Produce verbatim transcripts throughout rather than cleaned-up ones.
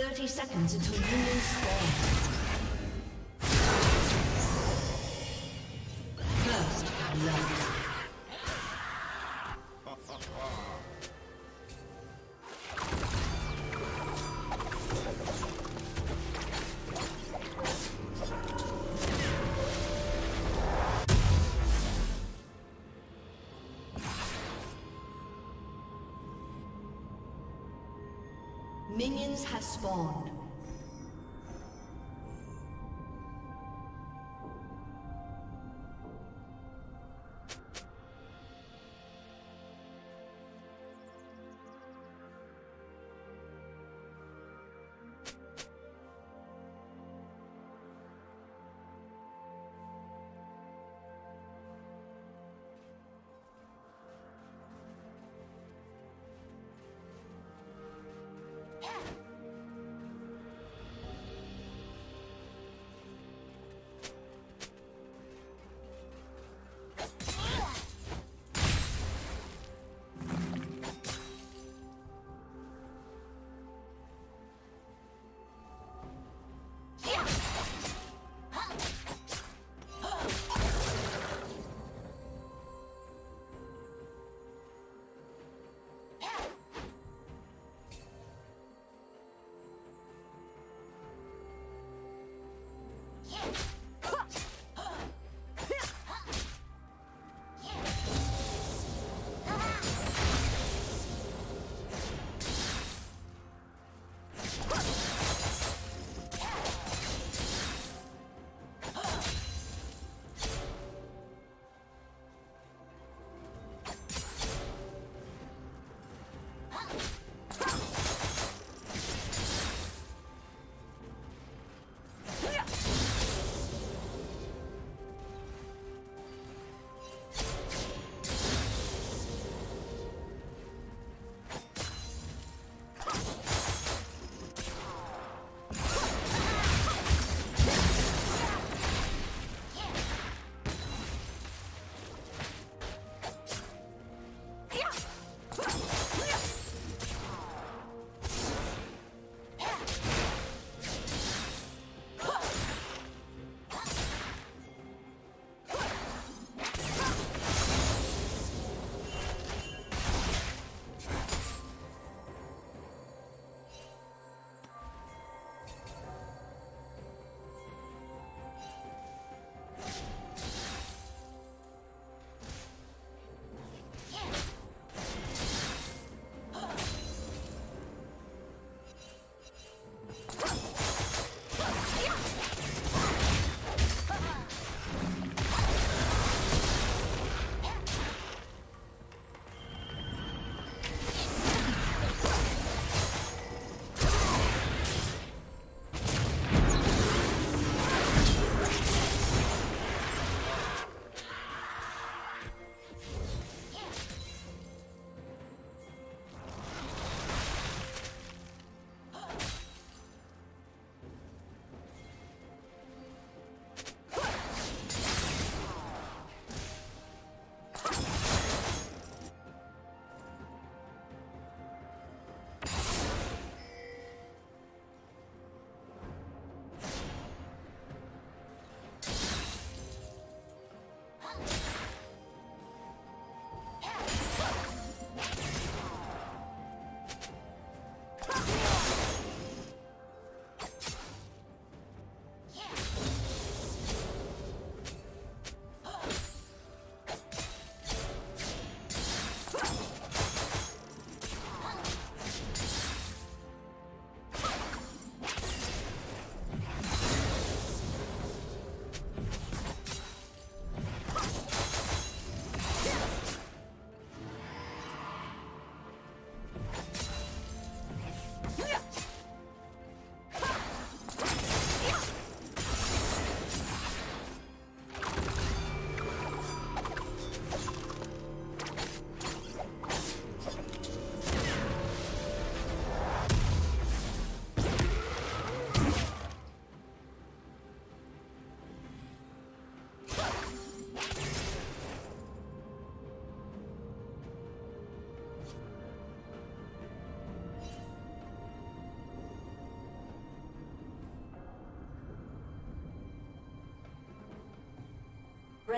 thirty seconds until minions spawn. First blood. Minions have spawned.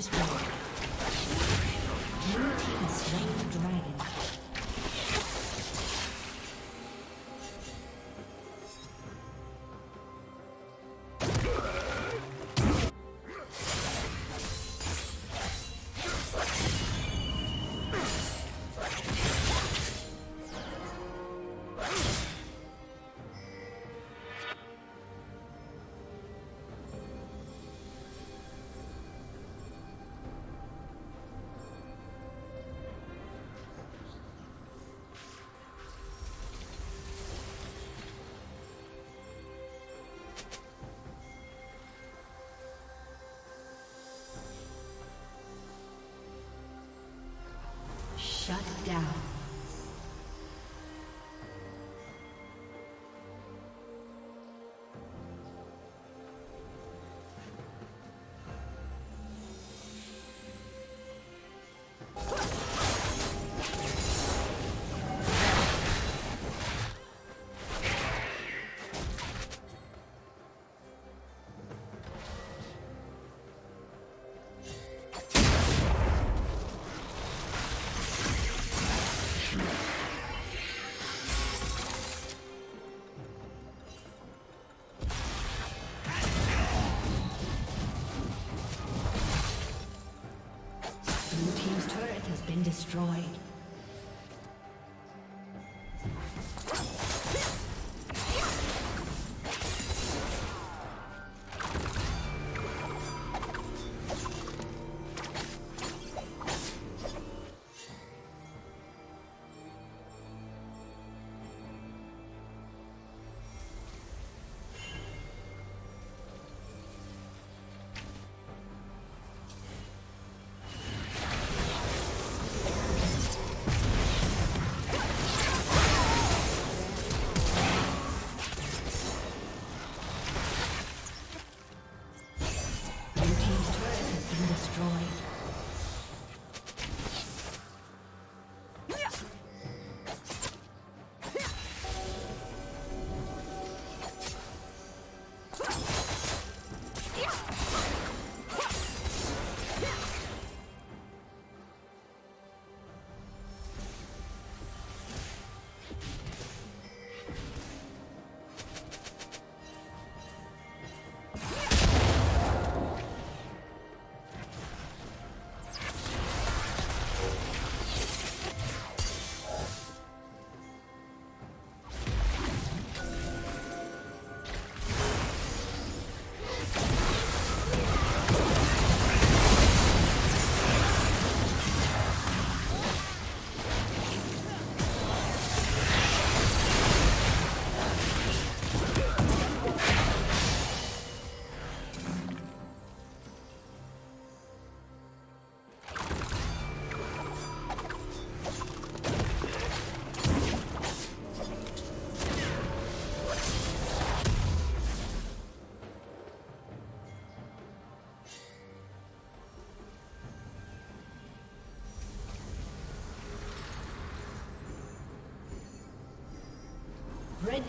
destroyed. Blue team has slain the dragon. Shut down. Destroyed. Red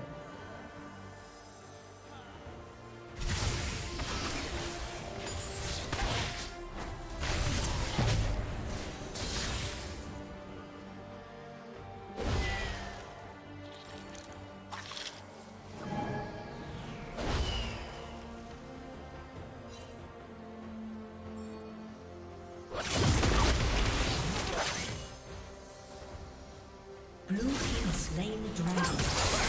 Blue team slain the dragon.